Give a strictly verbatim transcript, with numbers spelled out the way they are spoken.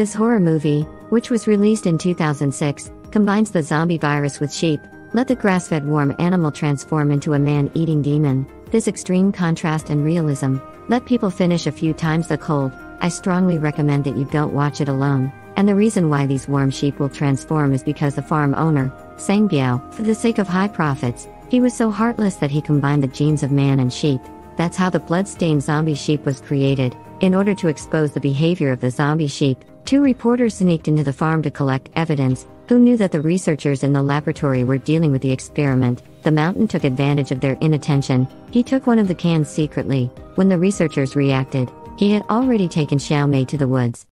This horror movie, which was released in two thousand six, combines the zombie virus with sheep. Let the grass-fed warm animal transform into a man-eating demon. This extreme contrast and realism. Let people finish a few times the cold. I strongly recommend that you don't watch it alone. And the reason why these warm sheep will transform is because the farm owner, Sang Biao, for the sake of high profits, he was so heartless that he combined the genes of man and sheep. That's how the blood-stained zombie sheep was created. In order to expose the behavior of the zombie sheep, two reporters sneaked into the farm to collect evidence, who knew that the researchers in the laboratory were dealing with the experiment. The mountain took advantage of their inattention. He took one of the cans secretly. When the researchers reacted, he had already taken Xiaomei to the woods.